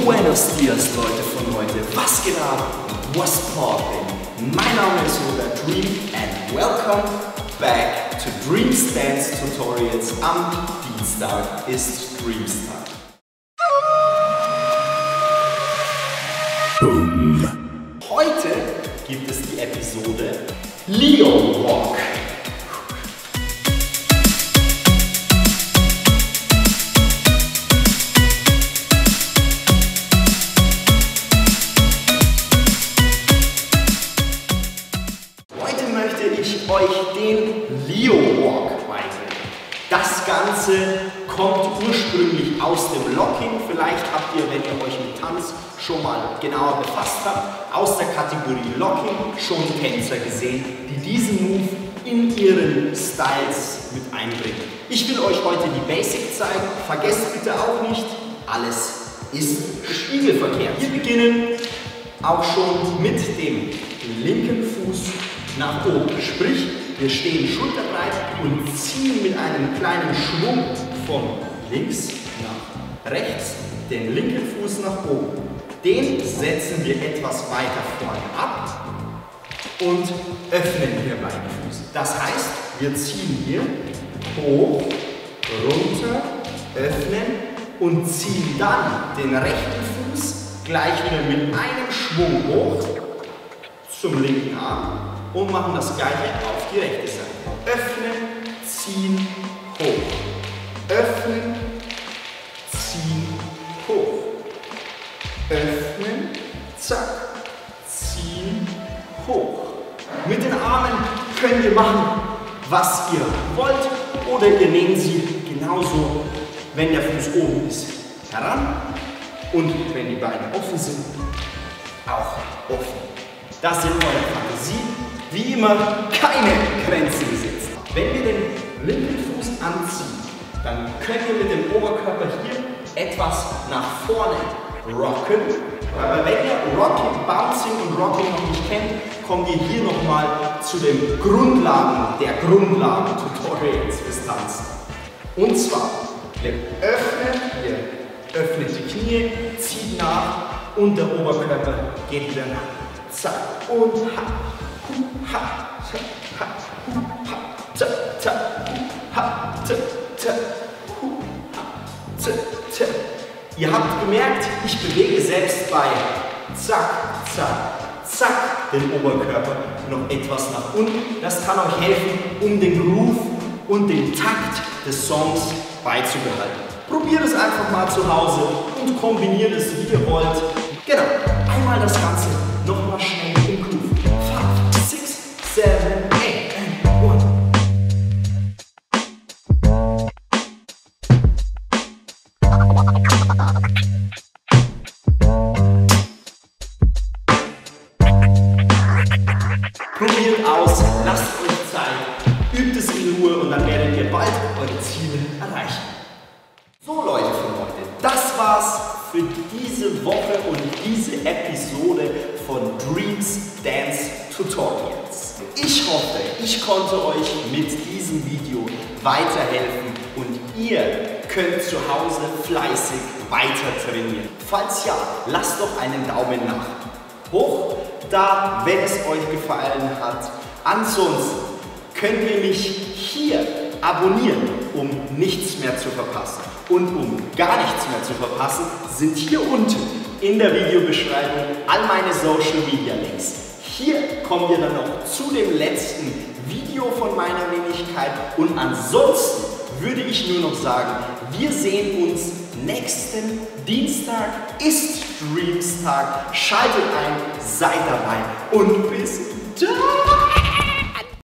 Buenos Dias, Leute von heute. Was geht ab? What's poppin'? Mein Name ist Robert Dream and welcome back to Dream Dance Tutorials. Am Dienstag ist Dreamstag. Boom. Heute gibt es die Episode Leo Walk. Euch den Leo Walk beibringen. Das Ganze kommt ursprünglich aus dem Locking. Vielleicht habt ihr, wenn ihr euch mit Tanz schon mal genauer befasst habt, aus der Kategorie Locking schon Tänzer gesehen, die diesen Move in ihren Styles mit einbringen. Ich will euch heute die Basics zeigen. Vergesst bitte auch nicht, alles ist spiegelverkehrt. Wir beginnen auch schon mit dem linken Fuß nach oben. Sprich, wir stehen schulterbreit und ziehen mit einem kleinen Schwung von links nach rechts den linken Fuß nach oben. Den setzen wir etwas weiter vorne ab und öffnen hier beide Füße. Das heißt, wir ziehen hier hoch, runter, öffnen und ziehen dann den rechten Fuß gleich wieder mit einem Schwung hoch zum linken Arm. Und machen das gleiche auf die rechte Seite. Öffnen, ziehen, hoch. Öffnen, ziehen, hoch. Öffnen, zack, ziehen, hoch. Mit den Armen könnt ihr machen, was ihr wollt. Oder ihr nehmt sie genauso, wenn der Fuß oben ist, heran. Und wenn die Beine offen sind, auch offen. Das sind eure Fantasie. Wie immer keine Grenzen gesetzt. Wenn wir den linken Fuß anziehen, dann können wir mit dem Oberkörper hier etwas nach vorne rocken. Aber wenn ihr Rocking, Bouncing und Rocking noch nicht kennt, kommen wir hier nochmal zu den Grundlagen der Grundlagen-Tutorials fürs Tanzen. Und zwar, ihr öffnet die Knie, zieht nach und der Oberkörper geht wieder nach. Zack und ha. Ihr habt gemerkt, ich bewege selbst bei zack, zack, zack den Oberkörper noch etwas nach unten. Das kann euch helfen, um den Groove und den Takt des Songs beizubehalten. Probiert es einfach mal zu Hause und kombiniert es, wie ihr wollt. Genau, einmal das Ganze nochmal schnell im Groove. 7, 8, and 1. Probiert aus, lasst euch Zeit, übt es in Ruhe und dann werdet ihr bald eure Ziele erreichen. So Leute von heute, das war's für diese Woche und diese Episode von Dream Dance Tutorials. Ich hoffe, ich konnte euch mit diesem Video weiterhelfen und ihr könnt zu Hause fleißig weiter trainieren. Falls ja, lasst doch einen Daumen nach hoch da, wenn es euch gefallen hat. Ansonsten könnt ihr mich hier abonnieren, um nichts mehr zu verpassen. Und um gar nichts mehr zu verpassen, sind hier unten in der Videobeschreibung all meine Social Media Links. Hier kommen wir dann noch zu dem letzten Video von meiner Wenigkeit und ansonsten würde ich nur noch sagen, wir sehen uns nächsten Dienstag, ist Dreamstag, schaltet ein, seid dabei und bis dann!